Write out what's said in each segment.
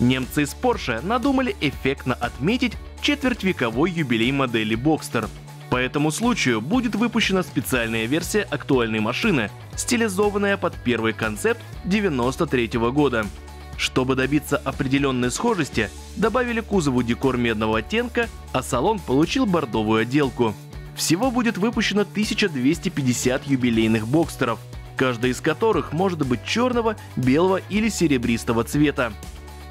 Немцы из Porsche надумали эффектно отметить четвертьвековой юбилей модели Boxster. По этому случаю будет выпущена специальная версия актуальной машины, стилизованная под первый концепт 1993 года. Чтобы добиться определенной схожести, добавили кузову декор медного оттенка, а салон получил бордовую отделку. Всего будет выпущено 1250 юбилейных бокстеров, каждый из которых может быть черного, белого или серебристого цвета.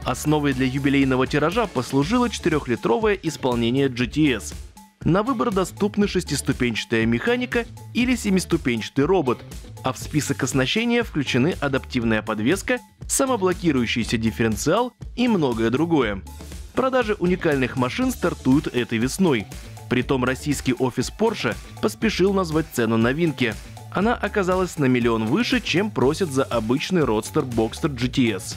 Основой для юбилейного тиража послужило 4-литровое исполнение GTS. На выбор доступны 6-ступенчатая механика или 7-ступенчатый робот, а в список оснащения включены адаптивная подвеска, самоблокирующийся дифференциал и многое другое. Продажи уникальных машин стартуют этой весной. Притом российский офис Porsche поспешил назвать цену новинки. Она оказалась на миллион выше, чем просят за обычный Roadster Boxster GTS.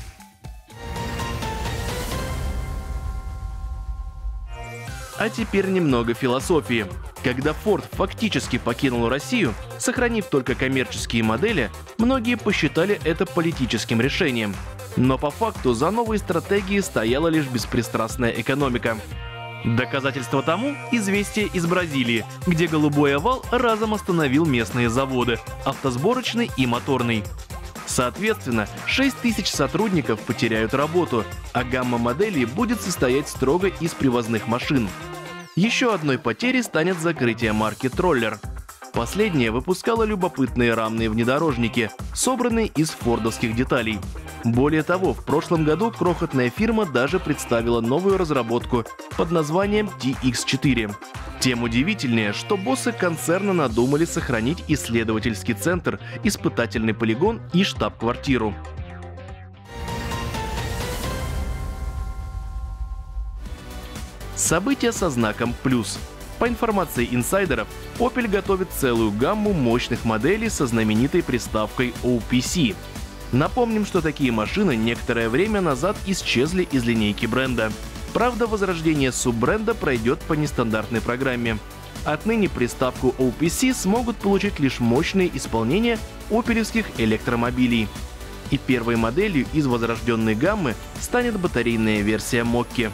А теперь немного философии. Когда Ford фактически покинул Россию, сохранив только коммерческие модели, многие посчитали это политическим решением. Но по факту за новой стратегией стояла лишь беспристрастная экономика. Доказательство тому – известие из Бразилии, где «Голубой овал» разом остановил местные заводы – автосборочный и моторный. Соответственно, 6000 сотрудников потеряют работу, а гамма моделей будет состоять строго из привозных машин. Еще одной потерей станет закрытие марки «Троллер». Последняя выпускала любопытные рамные внедорожники, собранные из фордовских деталей. Более того, в прошлом году крохотная фирма даже представила новую разработку под названием TX4. Тем удивительнее, что боссы концерна надумали сохранить исследовательский центр, испытательный полигон и штаб-квартиру. События со знаком «плюс». По информации инсайдеров, Opel готовит целую гамму мощных моделей со знаменитой приставкой OPC. Напомним, что такие машины некоторое время назад исчезли из линейки бренда. Правда, возрождение суббренда пройдет по нестандартной программе. Отныне приставку OPC смогут получить лишь мощные исполнения опелевских электромобилей. И первой моделью из возрожденной гаммы станет батарейная версия Mokka.